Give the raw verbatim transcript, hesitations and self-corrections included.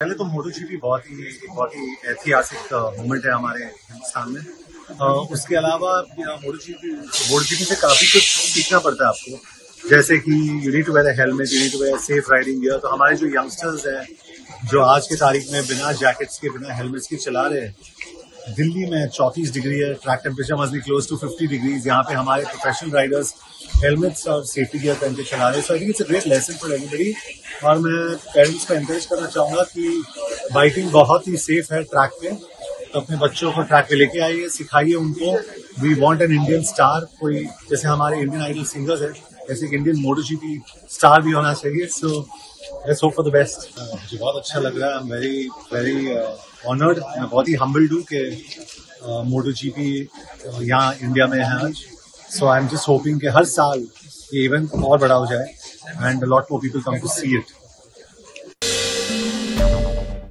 पहले तो मोटोजीपी बहुत ही एक बहुत ही ऐतिहासिक मोमेंट है हमारे हिंदुस्तान में। आ, उसके अलावा मोटोजीपी मोटोजीपी से काफी कुछ सीखना पड़ता है आपको, जैसे कि you need to wear a helmet, you need to wear safe riding gear. तो हमारे जो यंगस्टर्स हैं जो आज की तारीख में बिना जैकेट्स के बिना हेलमेट्स के चला रहे हैं, दिल्ली में चौंतीस डिग्री है, track temperature must be close to fifty degrees. यहाँ पे हमारे प्रोफेशनल राइडर्स हेलमेट्स और सेफ्टी गियर पहन के चला रहे हैं। So I think it's a great lesson for everybody. और मैं पेरेंट्स को एनकरेज करना चाहूँगा कि बाइकिंग बहुत ही सेफ है ट्रैक पे, तो अपने बच्चों को ट्रैक पे लेके आइए, सिखाइए उनको। We want an Indian star, कोई जैसे हमारे इंडियन आइडल सिंगर्स हैं ऐसे एक इंडियन मोटोजीपी स्टार भी होना चाहिए। So let's hope for the best. मुझे बहुत अच्छा लग रहा है, I am very very honoured. मैं बहुत ही हम्बल्ड हूँ कि मोटोजीपी यहाँ इंडिया में है आज। So I am just hoping कि हर साल ये इवेंट और बड़ा हो जाए and a lot more people come to see it.